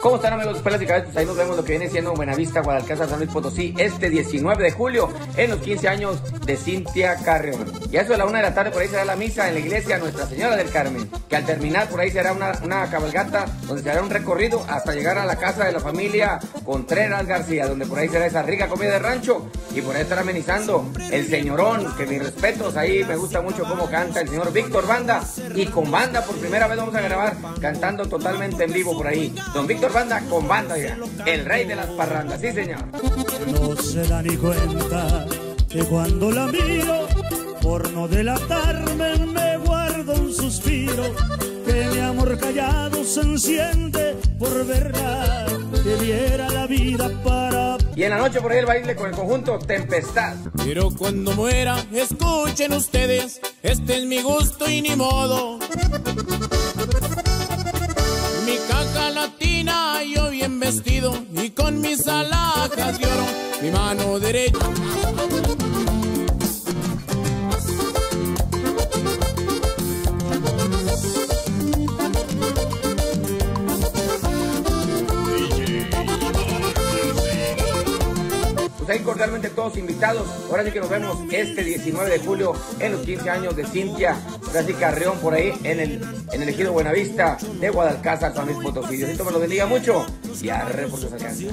¿Cómo están, amigos? Pelas y cabezas, pues ahí nos vemos lo que viene siendo Buena Vista, Guadalcazar, San Luis Potosí, este 19 de julio, en los 15 años de Cynthia Carreon. Y a eso de la 1 de la tarde, por ahí será la misa en la iglesia Nuestra Señora del Carmen, que al terminar por ahí será una cabalgata, donde se hará un recorrido hasta llegar a la casa de la familia Contreras García, donde por ahí será esa rica comida de rancho, y por ahí estará amenizando el señorón, que mis respetos, ahí me gusta mucho cómo canta el señor Víctor Banda, y con banda por primera vez vamos a grabar, cantando totalmente en vivo por ahí. Don Víctor Banda con banda ya, el rey de las parrandas, sí señor. No se da ni cuenta que cuando la miro, por no delatarme me guardo un suspiro, que mi amor callado se enciende por verdad, que diera la vida para... Y en la noche por ahí el baile con el conjunto Tempestad. Pero cuando muera, escuchen ustedes, este es mi gusto y ni modo. Mi caja latina, yo bien vestido y con mis alhajas de oro, mi mano derecha. Pues ahí cordialmente todos invitados. Ahora sí que nos vemos este 19 de julio en los 15 años de Cynthia Carreon por ahí en el ejido Buena Vista de Guadalcazar, San Luis Potosí. Diosito me lo bendiga mucho y arre por sus alcanzas.